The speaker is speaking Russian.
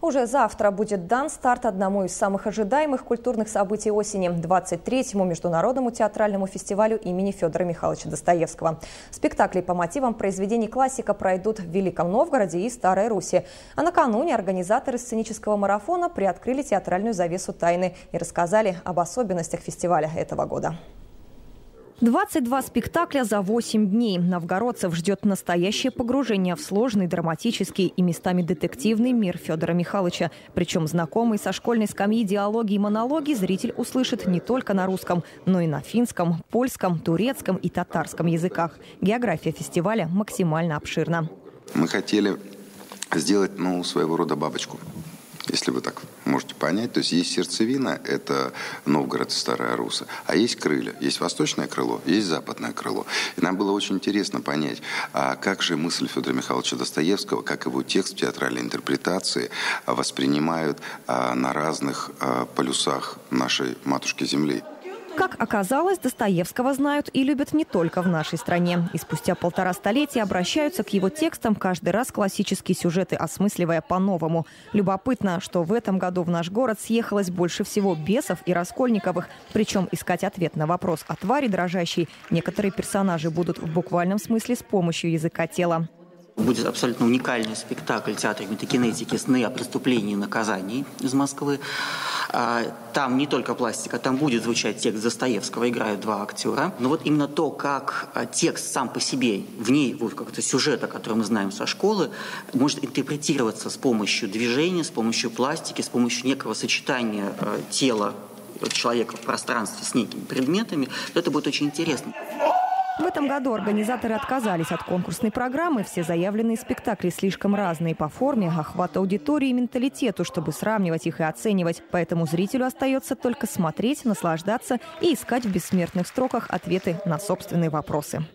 Уже завтра будет дан старт одному из самых ожидаемых культурных событий осени – 23-му международному театральному фестивалю имени Федора Михайловича Достоевского. Спектакли по мотивам произведений классика пройдут в Великом Новгороде и Старой Руси. А накануне организаторы сценического марафона приоткрыли театральную завесу тайны и рассказали об особенностях фестиваля этого года. 22 спектакля за 8 дней. Новгородцев ждет настоящее погружение в сложный, драматический и местами детективный мир Федора Михайловича. Причем знакомые со школьной скамьи диалоги и монологи зритель услышит не только на русском, но и на финском, польском, турецком и татарском языках. География фестиваля максимально обширна. Мы хотели сделать, своего рода бабочку. Если вы так можете понять, то есть есть сердцевина, это Новгород, Старая Русса, а есть крылья, есть восточное крыло, есть западное крыло. И нам было очень интересно понять, а как же мысль Федора Михайловича Достоевского, как его текст в театральной интерпретации воспринимают на разных полюсах нашей матушки Земли. Как оказалось, Достоевского знают и любят не только в нашей стране. И спустя полтора столетия обращаются к его текстам, каждый раз классические сюжеты осмысливая по-новому. Любопытно, что в этом году в наш город съехалось больше всего Бесов и Раскольниковых. Причем искать ответ на вопрос о твари дрожащей некоторые персонажи будут в буквальном смысле с помощью языка тела. Будет абсолютно уникальный спектакль театра метакинетики «Сны о преступлении и наказании» из Москвы. Там не только пластика, там будет звучать текст Достоевского, играют два актера. Но вот именно то, как текст сам по себе, в ней вот как-то сюжета, который мы знаем со школы, может интерпретироваться с помощью движения, с помощью пластики, с помощью некого сочетания тела человека в пространстве с некими предметами, это будет очень интересно. В этом году организаторы отказались от конкурсной программы. Все заявленные спектакли слишком разные по форме, охвату аудитории и менталитету, чтобы сравнивать их и оценивать. Поэтому зрителю остается только смотреть, наслаждаться и искать в бессмертных строках ответы на собственные вопросы.